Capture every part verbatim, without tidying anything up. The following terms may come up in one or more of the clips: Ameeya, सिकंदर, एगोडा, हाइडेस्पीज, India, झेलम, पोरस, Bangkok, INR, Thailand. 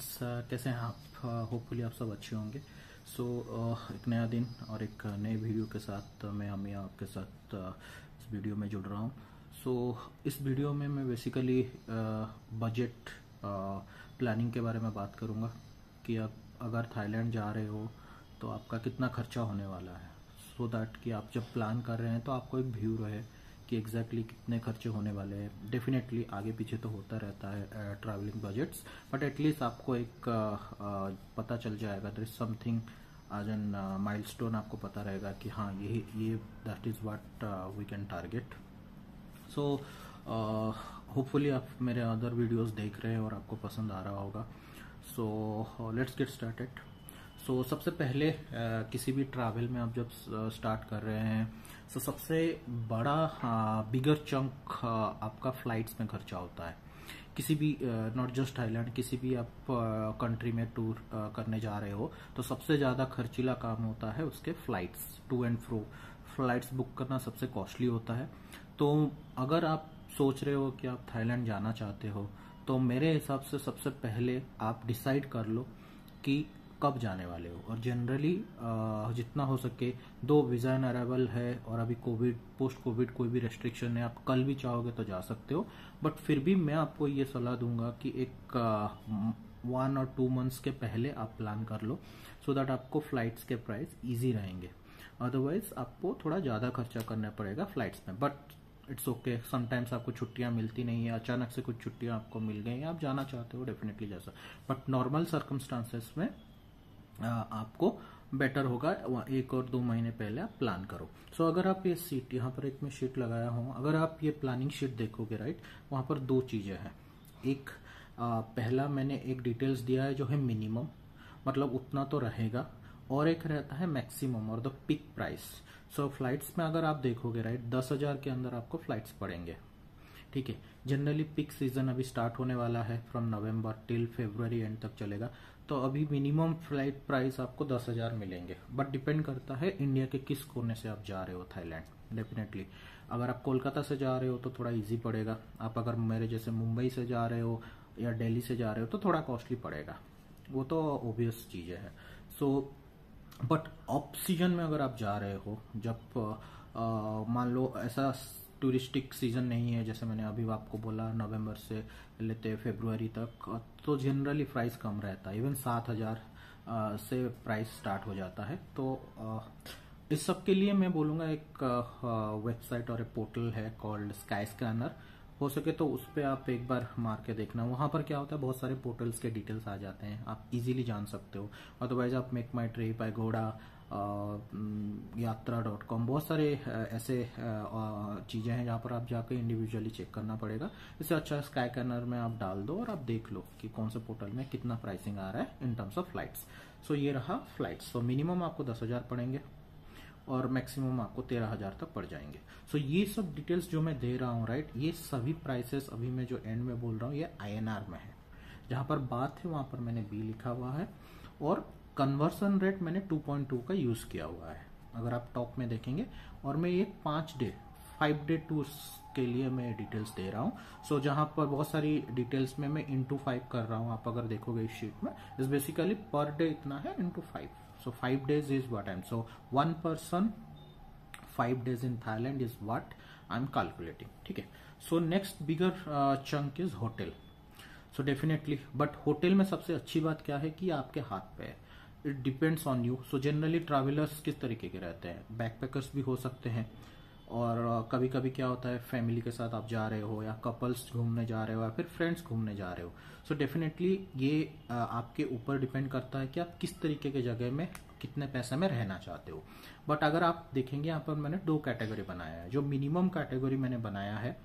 Friends, कैसे हैं आप? होपफुली आप सब अच्छे होंगे। सो so, uh, एक नया दिन और एक नए वीडियो के साथ मैं अमेया आपके साथ uh, इस वीडियो में जुड़ रहा हूं। सो so, इस वीडियो में मैं बेसिकली बजट प्लानिंग के बारे में बात करूंगा कि आप अगर थाईलैंड जा रहे हो तो आपका कितना खर्चा होने वाला है, सो so दैट कि आप जब प्लान कर रहे हैं तो आपको एक व्यू रहे कि एग्जैक्टली exactly कितने खर्चे होने वाले हैं। डेफिनेटली आगे पीछे तो होता रहता है ट्रैवलिंग बजट्स, बट एटलीस्ट आपको एक uh, पता चल जाएगा। There is something as an milestone, आपको पता रहेगा कि हाँ ये ये that is what we can target. So hopefully आप मेरे अदर वीडियोस देख रहे हैं और आपको पसंद आ रहा होगा। So let's get started. So so, सबसे पहले uh, किसी भी ट्रैवल में आप जब स्टार्ट कर रहे हैं तो so, सबसे बड़ा बिगर uh, चंक uh, आपका फ्लाइट्स में खर्चा होता है। किसी भी नॉट जस्ट थाईलैंड, किसी भी आप कंट्री uh, में टूर uh, करने जा रहे हो तो सबसे ज़्यादा खर्चीला काम होता है उसके flights, to and fro flights book करना सबसे कॉस्टली होता है। तो अगर आप सोच रहे हो कि आप थाईलैंड जाना चाहते हो तो मेरे हिसाब से सबसे पहले आप डिसाइड कर लो कि कब जाने वाले हो। और जनरली जितना हो सके दो वीज़ा इन अराइवल है, और अभी कोविड पोस्ट कोविड कोई भी रेस्ट्रिक्शन है, आप कल भी चाहोगे तो जा सकते हो। बट फिर भी मैं आपको ये सलाह दूंगा कि एक वन और टू मंथ्स के पहले आप प्लान कर लो, सो दैट आपको फ्लाइट्स के प्राइस इजी रहेंगे। अदरवाइज आपको थोड़ा ज़्यादा खर्चा करना पड़ेगा फ्लाइट्स में, बट इट्स ओके। समटाइम्स आपको छुट्टियां मिलती नहीं है, अचानक से कुछ छुट्टियां आपको मिल गई, आप जाना चाहते हो, डेफिनेटली जा सकते। बट नॉर्मल सर्कमस्टांसेस में आपको बेटर होगा एक और दो महीने पहले आप प्लान करो। सो so, अगर आप ये सीट यहाँ पर एक मैं शीट लगाया हूँ, अगर आप ये प्लानिंग शीट देखोगे राइट, वहाँ पर दो चीज़ें हैं। एक आ, पहला मैंने एक डिटेल्स दिया है जो है मिनिमम, मतलब उतना तो रहेगा, और एक रहता है मैक्सिमम और the peak price. So flights में अगर आप देखोगे राइट, दस हज़ार के अंदर आपको फ्लाइट्स पड़ेंगे, ठीक है। जनरली पिक सीजन अभी स्टार्ट होने वाला है, from November till February end तक चलेगा। तो अभी मिनिमम फ्लाइट प्राइस आपको दस हज़ार मिलेंगे, बट डिपेंड करता है इंडिया के किस कोने से आप जा रहे हो थाईलैंड। डेफिनेटली अगर आप कोलकाता से जा रहे हो तो थोड़ा इजी पड़ेगा, आप अगर मेरे जैसे मुंबई से जा रहे हो या दिल्ली से जा रहे हो तो थोड़ा कॉस्टली पड़ेगा, वो तो ऑब्वियस चीज़ें हैं। सो बट ऑफ सीजन में अगर आप जा रहे हो, जब मान लो ऐसा टूरिस्टिक सीजन नहीं है, जैसे मैंने अभी आपको बोला नवंबर से लेते फरवरी तक, तो जनरली प्राइस कम रहता है, इवन सात हज़ार से प्राइस स्टार्ट हो जाता है। तो इस सब के लिए मैं बोलूँगा एक वेबसाइट और एक पोर्टल है कॉल्ड स्काई स्कैनर, हो सके तो उस पर आप एक बार मार के देखना। वहाँ पर क्या होता है, बहुत सारे पोर्टल्स के डिटेल्स आ जाते हैं, आप इजीली जान सकते हो। अदरवाइज आप मेक माई ट्रिप, एगोडा, यात्रा डॉट कॉम, बहुत सारे ऐसे चीज़ें हैं जहाँ पर आप जाकर इंडिविजुअली चेक करना पड़ेगा। इससे अच्छा स्काई स्कैनर में आप डाल दो और आप देख लो कि कौन से पोर्टल में कितना प्राइसिंग आ रहा है in terms of flights. So ये रहा फ्लाइट्स। सो मिनिमम आपको दस हज़ार पड़ेंगे और मैक्सिमम आपको तेरह हज़ार तक पड़ जाएंगे। सो so, ये सब डिटेल्स जो मैं दे रहा हूँ राइट, ये सभी प्राइसेस अभी मैं जो एंड में बोल रहा हूँ ये आईएनआर में है। जहाँ पर बात है वहाँ पर मैंने बी लिखा हुआ है, और कन्वर्सन रेट मैंने टू पॉइंट टू का यूज़ किया हुआ है अगर आप टॉप में देखेंगे। और मैं ये पाँच डे फाइव डे टूर्स के लिए मैं डिटेल्स दे रहा हूँ। सो so, जहाँ पर बहुत सारी डिटेल्स में मैं इंटू फाइव कर रहा हूँ, आप अगर देखोगे इस शीट में इस बेसिकली पर डे इतना है into five. So five days is what I'm. So one person, five days in Thailand is what I'm calculating. ठीक है. So next bigger uh, chunk is hotel. So definitely, but hotel में सबसे अच्छी बात क्या है कि आपके हाथ पे है. It depends on you. So generally travelers किस तरीके के रहते हैं, backpackers भी हो सकते हैं, और कभी कभी क्या होता है फैमिली के साथ आप जा रहे हो, या कपल्स घूमने जा रहे हो, या फिर फ्रेंड्स घूमने जा रहे हो। सो so डेफिनेटली ये आपके ऊपर डिपेंड करता है कि आप किस तरीके के जगह में कितने पैसे में रहना चाहते हो। बट अगर आप देखेंगे यहाँ पर मैंने दो कैटेगरी बनाया है। जो मिनिमम कैटेगरी मैंने बनाया है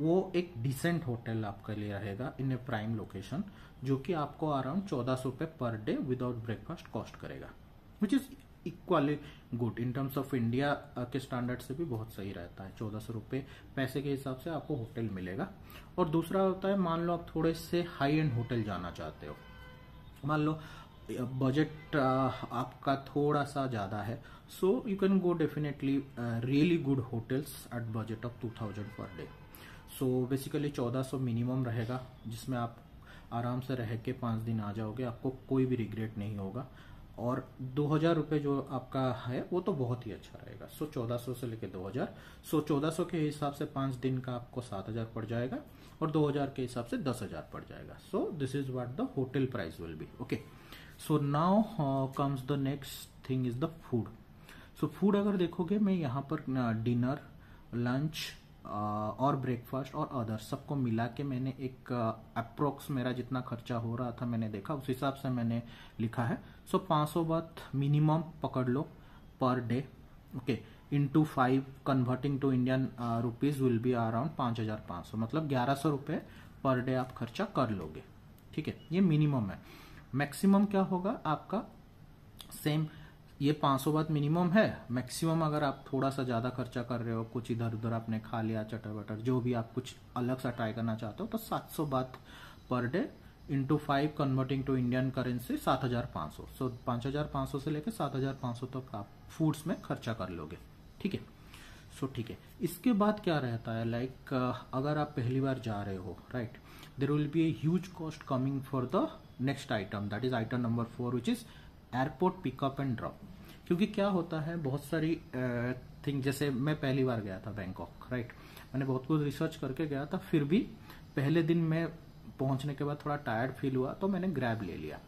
वो एक डिसेंट होटल आपके लिए रहेगा इन ए प्राइम लोकेशन, जो कि आपको अराउंड चौदह सौ रुपये per day without breakfast cost करेगा, which is equally good in terms of India के स्टैंडर्ड से भी बहुत सही रहता है। चौदह सौ रुपये पैसे के हिसाब से आपको होटल मिलेगा। और दूसरा होता है, मान लो आप थोड़े से हाई एंड होटल जाना चाहते हो, मान लो बजट आपका थोड़ा सा ज़्यादा है, so you can go definitely really good hotels at budget of two thousand per day. So basically चौदह सौ मिनिमम रहेगा, जिसमें आप आराम से रह के पाँच दिन आ जाओगे, आपको कोई भी रिग्रेट नहीं होगा। और दो हज़ार रुपये जो आपका है वो तो बहुत ही अच्छा रहेगा। सो चौदह सौ से लेके दो हज़ार सो चौदह सौ के हिसाब से पाँच दिन का आपको सात हज़ार पड़ जाएगा और दो हज़ार के हिसाब से दस हज़ार पड़ जाएगा। So this is what the hotel price will be. Okay, so now comes the next thing is the food. So food अगर देखोगे, मैं यहाँ पर डिनर, लंच और ब्रेकफास्ट और अदर सबको मिला के मैंने एक अप्रोक्स मेरा जितना खर्चा हो रहा था मैंने देखा, उस हिसाब से मैंने लिखा है। सो पाँच सौ बात मिनिमम पकड़ लो per day. Okay, into five converting to Indian rupees will be around पाँच हज़ार पाँच सौ, मतलब ग्यारह सौ रुपये पर डे आप खर्चा कर लोगे। ठीक है, ये मिनिमम है। मैक्सिमम क्या होगा आपका? सेम, ये पाँच सौ बात मिनिमम है। मैक्सिमम अगर आप थोड़ा सा ज़्यादा खर्चा कर रहे हो, कुछ इधर उधर आपने खा लिया, चटर वटर जो भी आप कुछ अलग सा ट्राई करना चाहते हो, तो सात सौ बात per day into five converting to Indian currency सात हज़ार पाँच सौ। सो पाँच हज़ार पाँच सौ से लेकर सात हज़ार पाँच सौ तक आप फूड्स में खर्चा कर लोगे। ठीक है, सो ठीक है। इसके बाद क्या रहता है, लाइक अगर आप पहली बार जा रहे हो, right, there will be a huge cost coming for the next item, that is item number four which is airport pickup and drop. क्योंकि क्या होता है, बहुत सारी थिंग, जैसे मैं पहली बार गया था बैंकॉक, राइट, मैंने बहुत कुछ रिसर्च करके गया था, फिर भी पहले दिन मैं पहुंचने के बाद थोड़ा टायर्ड फील हुआ तो मैंने ग्रैब ले लिया।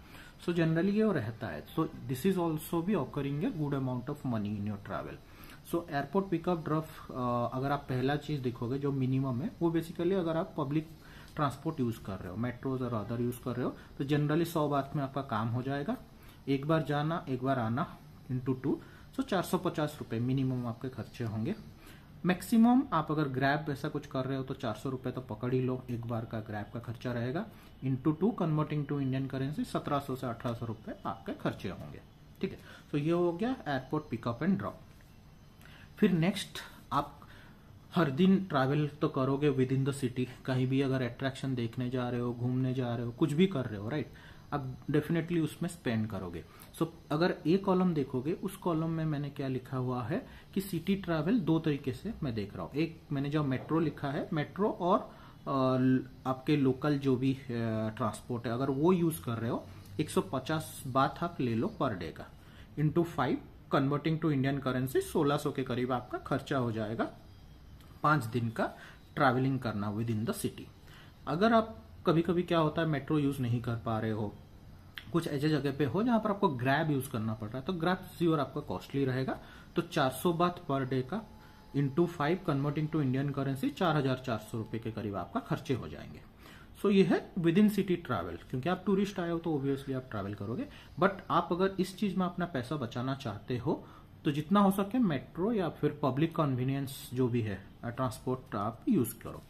सो जनरली ये रहता है। सो दिस इज ऑल्सो भी occurring a good amount of money in your travel. So airport pickup drop, अगर आप पहला चीज देखोगे जो मिनिमम है, वो बेसिकली अगर आप पब्लिक ट्रांसपोर्ट यूज कर रहे हो, मेट्रोज और अदर यूज कर रहे हो, तो जनरली सौ बात में आपका काम हो जाएगा। एक बार जाना एक बार आना इंटू टू, सो चार सौ पचास रुपये मिनिमम आपके खर्चे होंगे। मैक्सिमम आप अगर ग्रैब ऐसा कुछ कर रहे हो तो चार सौ रुपये तो पकड़ ही लो, एक बार का ग्रैब का खर्चा रहेगा। Into two converting to Indian currency सत्रह सौ से अठारह सौ रुपये आपके खर्चे होंगे। ठीक है, सो ये हो गया एयरपोर्ट पिकअप एंड ड्रॉप। फिर नेक्स्ट, आप हर दिन ट्रैवल तो करोगे विद इन द सिटी, कहीं भी अगर अट्रैक्शन देखने जा रहे हो, घूमने जा रहे हो, कुछ भी कर रहे हो, राइट, आप डेफिनेटली उसमें स्पेंड करोगे। सो so, अगर एक कॉलम देखोगे, उस कॉलम में मैंने क्या लिखा हुआ है कि सिटी ट्रैवल दो तरीके से मैं देख रहा हूँ। एक मैंने जो मेट्रो लिखा है, मेट्रो और आ, आपके लोकल जो भी ट्रांसपोर्ट है, अगर वो यूज कर रहे हो एक सौ पचास बात आप ले लो पर डे का। Into five converting to Indian currency सोलह सौ के करीब आपका खर्चा हो जाएगा पाँच दिन का ट्रैवलिंग करना विद इन द सिटी। अगर आप कभी कभी क्या होता है, मेट्रो यूज नहीं कर पा रहे हो, कुछ ऐसे जगह पे हो जहां पर आपको ग्रैब यूज करना पड़ रहा है, तो ग्रैब श्योर आपका कॉस्टली रहेगा। तो चार सौ बात पर डे का into five converting to Indian currency चार हजार चार सौ रुपए के करीब आपका खर्चे हो जाएंगे। सो ये है विद इन सिटी ट्रैवल, क्योंकि आप टूरिस्ट आए हो तो ऑब्वियसली आप ट्रैवल करोगे। बट आप अगर इस चीज में अपना पैसा बचाना चाहते हो तो जितना हो सके मेट्रो या फिर पब्लिक कन्वीनियंस जो भी है ट्रांसपोर्ट आप यूज करो।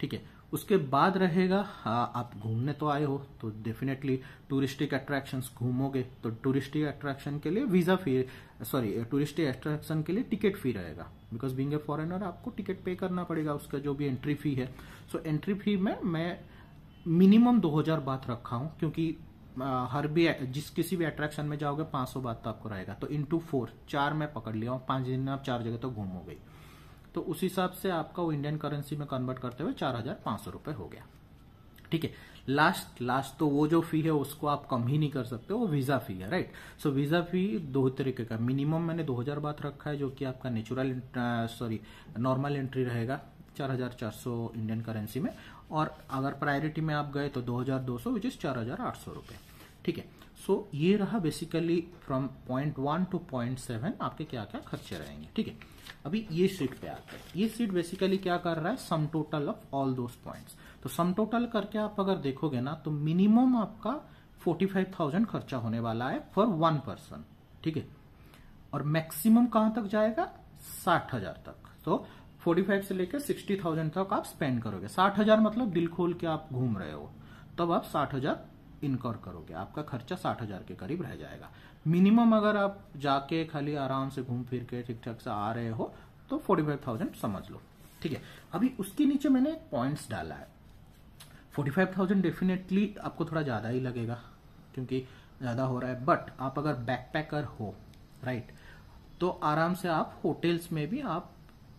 ठीक है, उसके बाद रहेगा, आप घूमने तो आए हो तो डेफिनेटली टूरिस्टिक अट्रैक्शंस घूमोगे, तो टूरिस्टिक अट्रैक्शन के लिए visa fee, sorry touristic attraction के लिए टिकट फी रहेगा, बिकॉज बीइंग ए फॉरेनर आपको टिकट पे करना पड़ेगा, उसका जो भी एंट्री फी है। सो so, एंट्री फी में मैं मिनिमम दो हज़ार बात रखा हूँ, क्योंकि हर भी जिस किसी भी अट्रैक्शन में जाओगे पाँच सौ बात तो आपको रहेगा। तो इंटू फोर चार मैं पकड़ लिया हूँ, पाँच दिन में आप चार जगह तो घूमोगे, तो उस हिसाब से आपका वो इंडियन करेंसी में कन्वर्ट करते हुए चार हजार पांच सौ रुपए हो गया। ठीक है, लास्ट लास्ट तो वो जो फी है उसको आप कम ही नहीं कर सकते, वो वीजा फी है, राइट। सो वीजा फी दो तरीके का, मिनिमम मैंने दो हजार बात रखा है जो कि आपका नेचुरल सॉरी नॉर्मल एंट्री रहेगा चार हजार चार सौ इंडियन करेंसी में, और अगर प्रायोरिटी में आप गए तो दो हजार दो सौ विच इज चार हजार आठ सौ रुपए। ठीक है, सो ये रहा basically from point one to point seven आपके क्या क्या खर्चे रहेंगे। ठीक है, अभी ये सीट पे आते हैं। ये सीट बेसिकली क्या कर रहा है, sum total of all those points. तो सम टोटल करके आप अगर देखोगे ना, तो मिनिमम आपका फोर्टी फाइव थाउजेंड खर्चा होने वाला है फॉर वन पर्सन। ठीक है, और मैक्सिमम कहां तक जाएगा, साठ हजार तक। तो फोर्टी फाइव से लेकर सिक्सटी थाउजेंड तक आप स्पेंड करोगे। साठ हजार मतलब दिल खोल के आप घूम रहे हो तब आप साठ हजार इनकर करोगे, आपका खर्चा साठ हजार के करीब रह जाएगा मिनिमम। अगर आप जाके खाली आराम से घूम फिर के ठीक ठाक से आ रहे हो तो फोर्टी फाइव थाउजेंड समझ लो। ठीक है, अभी उसके नीचे मैंने पॉइंट्स डाला है। फोर्टी फाइव थाउजेंड डेफिनेटली आपको थोड़ा ज्यादा ही लगेगा क्योंकि ज्यादा हो रहा है, बट आप अगर बैकपैकर हो, राइट, तो आराम से आप होटल्स में भी आप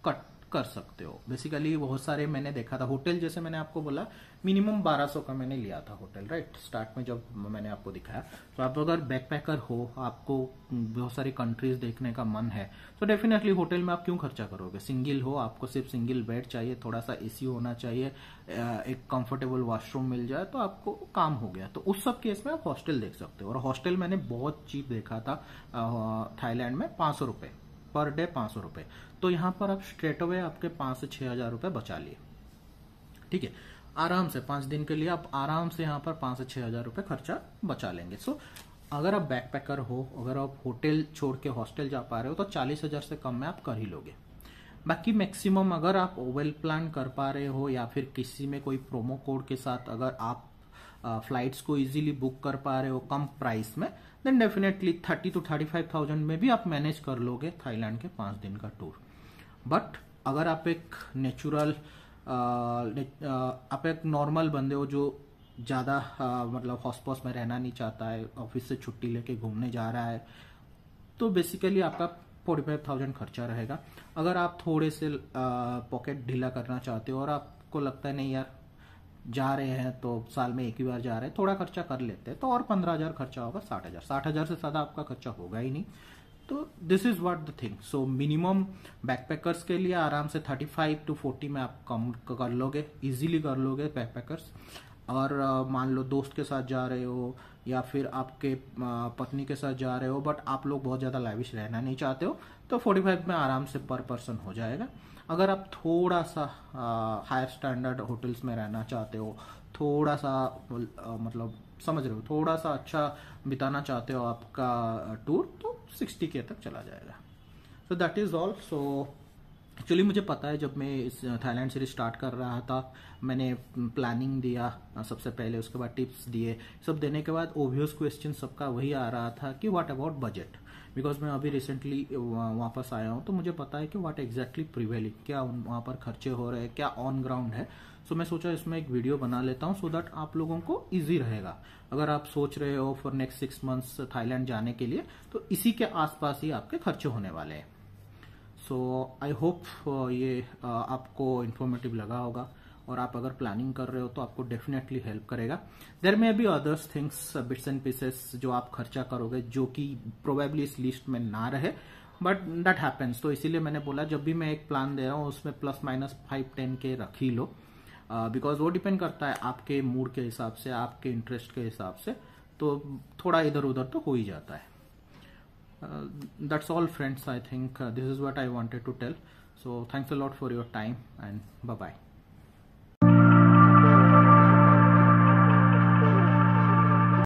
कट कर सकते हो। बेसिकली बहुत सारे मैंने देखा था होटल, जैसे मैंने आपको बोला मिनिमम बारह सौ का मैंने लिया था होटल, राइट, स्टार्ट में जब मैंने आपको दिखाया। तो आप अगर बैकपैकर हो, आपको बहुत सारी कंट्रीज देखने का मन है, तो डेफिनेटली होटल में आप क्यों खर्चा करोगे। सिंगल हो, आपको सिर्फ सिंगल बेड चाहिए, थोड़ा सा एसी होना चाहिए, एक कंफर्टेबल वॉशरूम मिल जाए तो आपको काम हो गया। तो उस सब केस में आप हॉस्टल देख सकते हो। और हॉस्टल मैंने बहुत चीप देखा था थाईलैंड में, पांच सौ रुपए पर डे, पांच सौ रुपए। तो यहाँ पर आप स्ट्रेट अवे आपके पांच से छह हजार रुपए बचा लिए, ठीक है, आराम से पांच दिन के लिए आप आराम से यहाँ पर पांच से छह हजार रुपए खर्चा बचा लेंगे। सो अगर आप बैकपैकर हो, अगर आप होटल छोड़ के हॉस्टल जा पा रहे हो तो चालीस हजार से कम में आप कर ही लोगे। बाकी मैक्सिमम अगर आप वेल प्लान कर पा रहे हो या फिर किसी में कोई प्रोमो कोड के साथ अगर आप फ्लाइट्स को इजीली बुक कर पा रहे हो कम प्राइस में, then definitely thirty to thirty five thousand में भी आप मैनेज कर लोगे थाईलैंड के पांच दिन का टूर। बट अगर आप एक नेचुरल आप एक नॉर्मल बंदे हो जो ज़्यादा मतलब हॉस्पिटल में रहना नहीं चाहता है, ऑफिस से छुट्टी लेके घूमने जा रहा है, तो बेसिकली आपका फोर्टी फाइव थाउजेंड खर्चा रहेगा। अगर आप थोड़े से पॉकेट ढीला करना चाहते हो और आपको लगता है नहीं यार जा रहे हैं तो साल में एक ही बार जा रहे हैं, थोड़ा खर्चा कर लेते हैं, तो और पंद्रह हजार खर्चा होगा, साठ हजार साठ हजार से ज्यादा आपका खर्चा होगा ही नहीं। तो this is what the thing. So minimum backpackers के लिए आराम से थर्टी फाइव टू फोर्टी में आप कम कर लोगे, इजीली कर लोगे बैकपैकर्स। और मान लो दोस्त के साथ जा रहे हो या फिर आपके पत्नी के साथ जा रहे हो, बट आप लोग बहुत ज़्यादा लाविश रहना नहीं चाहते हो, तो पैंतालीस में आराम से पर पर्सन हो जाएगा। अगर आप थोड़ा सा हायर स्टैंडर्ड होटल्स में रहना चाहते हो, थोड़ा सा आ, मतलब समझ रहे हो, थोड़ा सा अच्छा बिताना चाहते हो आपका टूर, तो सिक्सटी के तक चला जाएगा। So that is all. So actually मुझे पता है, जब मैं इस थाईलैंड सीरीज स्टार्ट कर रहा था मैंने प्लानिंग दिया सबसे पहले, उसके बाद टिप्स दिए, सब देने के बाद ओबियस क्वेश्चन सबका वही आ रहा था कि व्हाट अबाउट बजट, बिकॉज मैं अभी रिसेंटली वापस आया हूँ तो मुझे पता है कि व्हाट एग्जैक्टली प्रिवेलिंग, क्या वहाँ पर खर्चे हो रहे हैं, क्या ऑन ग्राउंड है। सो so, मैं सोचा इसमें एक वीडियो बना लेता हूँ, सो दैट आप लोगों को इजी रहेगा। अगर आप सोच रहे हो for next six months Thailand जाने के लिए, तो इसी के आसपास ही आपके खर्चे होने वाले हैं। सो आई होप ये uh, आपको इन्फॉर्मेटिव लगा होगा, और आप अगर प्लानिंग कर रहे हो तो आपको डेफिनेटली हेल्प करेगा। There may be others things, bits and pieces जो आप खर्चा करोगे जो कि प्रोबेबली इस लिस्ट में ना रहे, बट दैट हैपेंस। तो इसीलिए मैंने बोला जब भी मैं एक प्लान दे रहा हूँ उसमें प्लस माइनस फाइव टेन के रख ही लो, बिकॉज uh, वो डिपेंड करता है आपके मूड के हिसाब से, आपके इंटरेस्ट के हिसाब से, तो थोड़ा इधर उधर तो हो ही जाता है। Uh, that's all friends, I think uh, this is what I wanted to tell. So thanks a lot for your time and bye bye.